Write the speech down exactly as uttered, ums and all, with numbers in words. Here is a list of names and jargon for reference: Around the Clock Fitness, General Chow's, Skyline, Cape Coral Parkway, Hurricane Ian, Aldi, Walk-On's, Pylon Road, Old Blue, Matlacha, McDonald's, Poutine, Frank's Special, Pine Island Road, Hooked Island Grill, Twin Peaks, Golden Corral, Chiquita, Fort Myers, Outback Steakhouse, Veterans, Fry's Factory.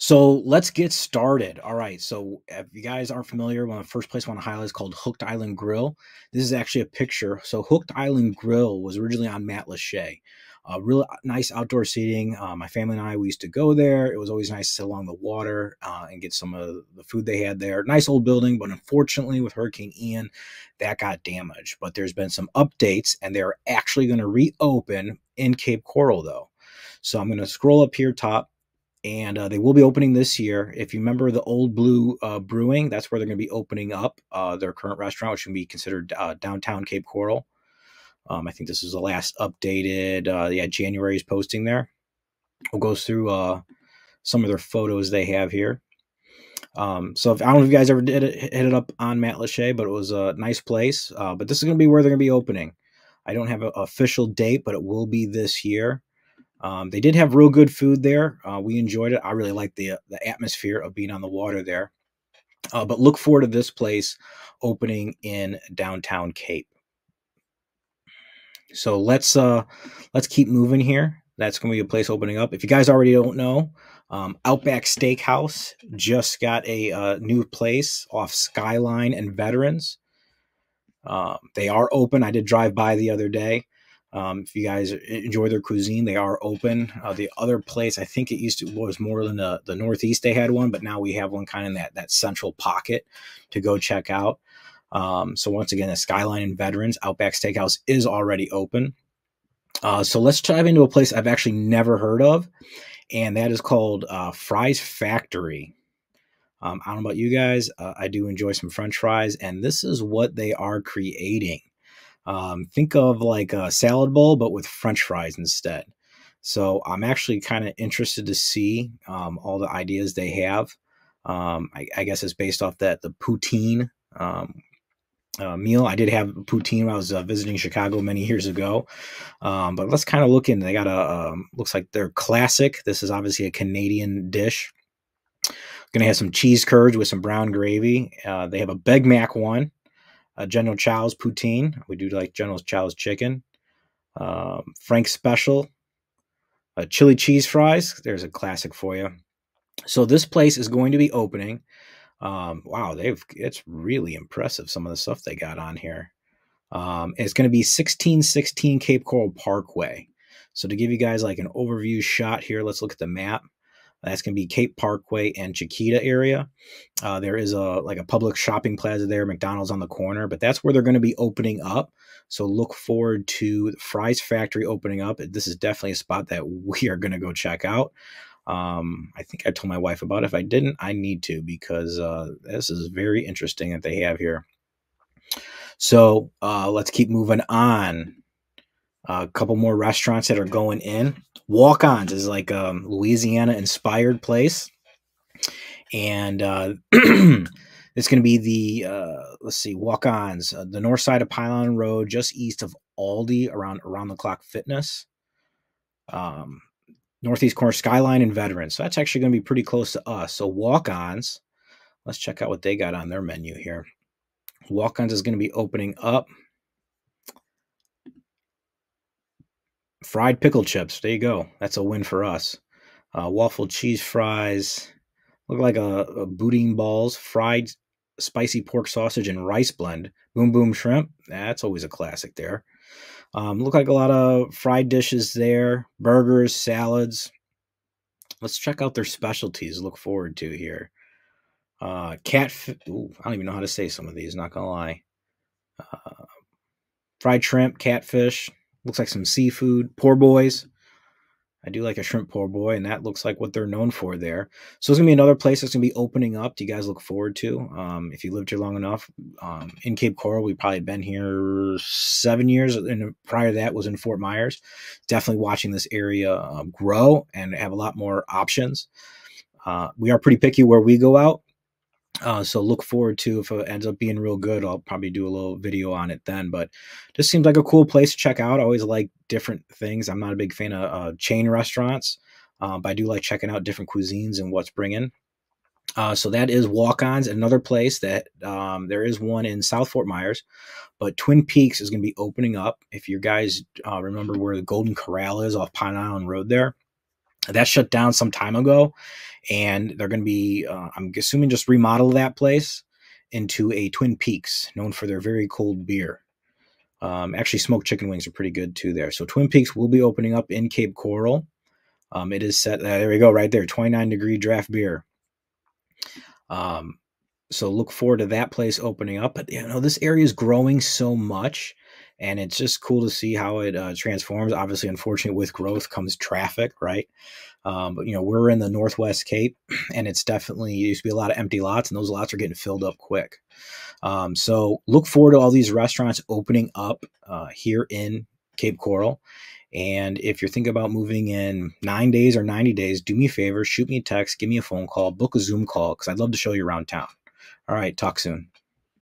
So let's get started. All right. So if you guys aren't familiar, one of the first place I want to highlight is called Hooked Island Grill. This is actually a picture. So Hooked Island Grill was originally on Matlacha. Uh, real nice outdoor seating. Uh, my family and I, we used to go there. It was always nice to sit along the water uh, and get some of the food they had there. Nice old building, but unfortunately with Hurricane Ian, that got damaged. But there's been some updates, and they're actually going to reopen in Cape Coral, though. So I'm going to scroll up here top, and uh, they will be opening this year. If you remember the Old Blue uh, Brewing, that's where they're going to be opening up uh, their current restaurant, which can be considered uh, downtown Cape Coral. Um, I think this is the last updated, uh, yeah, January's posting there. We'll go through uh, some of their photos they have here. Um, so if, I don't know if you guys ever did it, hit it up on Matlacha, but it was a nice place. Uh, but this is going to be where they're going to be opening. I don't have an official date, but it will be this year. Um, they did have real good food there. Uh, we enjoyed it. I really liked the, the atmosphere of being on the water there. Uh, but look forward to this place opening in downtown Cape. So let's uh, let's keep moving here. That's going to be a place opening up. If you guys already don't know, um, Outback Steakhouse just got a uh, new place off Skyline and Veterans. Uh, they are open. I did drive by the other day. Um, if you guys enjoy their cuisine, they are open. Uh, the other place, I think it used to was more than the, the Northeast. They had one, but now we have one kind of in that, that central pocket to go check out. Um, so once again, the Skyline and Veterans, Outback Steakhouse is already open. Uh, so let's dive into a place I've actually never heard of, and that is called uh, Fry's Factory. Um, I don't know about you guys. Uh, I do enjoy some French fries, and this is what they are creating. Um, think of like a salad bowl, but with French fries instead. So I'm actually kind of interested to see um, all the ideas they have. Um, I, I guess it's based off that the poutine um, uh, meal. I did have poutine when I was uh, visiting Chicago many years ago. Um, but let's kind of look in. They got a um, looks like their classic. This is obviously a Canadian dish. Going to have some cheese curds with some brown gravy. Uh, they have a Big Mac one. Uh, General Chow's poutine. We do like General Chow's chicken. Um, Frank's Special. Uh, chili cheese fries. There's a classic for you. So this place is going to be opening. Um, wow, they've it's really impressive, some of the stuff they got on here. Um, it's going to be sixteen sixteen Cape Coral Parkway. So to give you guys like an overview shot here, let's look at the map. That's going to be Cape Parkway and Chiquita area. Uh, there is a like a public shopping plaza there, McDonald's on the corner, but that's where they're going to be opening up. So look forward to the Fry's Factory opening up. This is definitely a spot that we are going to go check out. Um, I think I told my wife about it. If I didn't, I need to, because uh, this is very interesting that they have here. So uh, let's keep moving on. Uh, a couple more restaurants that are going in. Walk-On's is like a Louisiana-inspired place. And uh, it's going to be the, uh, let's see, Walk-On's, uh, the north side of Pylon Road, just east of Aldi, around Around the Clock Fitness. Um, northeast corner, Skyline and Veterans. So that's actually going to be pretty close to us. So Walk-On's, let's check out what they got on their menu here. Walk-On's is going to be opening up. Fried pickle chips. There you go. That's a win for us. Uh, waffle cheese fries. Look like a, a boudin balls. Fried spicy pork sausage and rice blend. Boom boom shrimp. That's always a classic there. Um, look like a lot of fried dishes there. Burgers, salads. Let's check out their specialties. Look forward to here. Uh, catfish. Ooh, I don't even know how to say some of these. Not gonna lie. Uh, fried shrimp, catfish. Looks like some seafood, poor boys. I do like a shrimp poor boy, and that looks like what they're known for there. So it's gonna be another place that's gonna be opening up. Do you guys look forward to? Um, if you lived here long enough, um, in Cape Coral, we've probably been here seven years, and prior to that was in Fort Myers. Definitely watching this area uh, grow and have a lot more options. Uh, we are pretty picky where we go out, uh, so look forward to if it ends up being real good. I'll probably do a little video on it then, but this seems like a cool place to check out. I always like different things. I'm not a big fan of uh, chain restaurants, uh, but I do like checking out different cuisines and what's bringing. Uh, so that is Walk-On's. Another place that um, there is one in South Fort Myers, but Twin Peaks is going to be opening up. If you guys uh, remember where the Golden Corral is off Pine Island Road there, that shut down some time ago, And they're going to be, uh, I'm assuming, just remodel that place into a Twin Peaks, known for their very cold beer. Um, actually, smoked chicken wings are pretty good, too, there. So Twin Peaks will be opening up in Cape Coral. Um, it is set, uh, there we go, right there, twenty-nine degree draft beer. Um, so look forward to that place opening up. But, you know, this area is growing so much, and it's just cool to see how it uh, transforms. Obviously, unfortunately, with growth comes traffic, right? Um, but, you know, we're in the Northwest Cape, and it's definitely, it used to be a lot of empty lots, and those lots are getting filled up quick. Um, so look forward to all these restaurants opening up uh, here in Cape Coral. And if you're thinking about moving in nine days or ninety days, do me a favor, shoot me a text, give me a phone call, book a Zoom call, because I'd love to show you around town. All right, talk soon.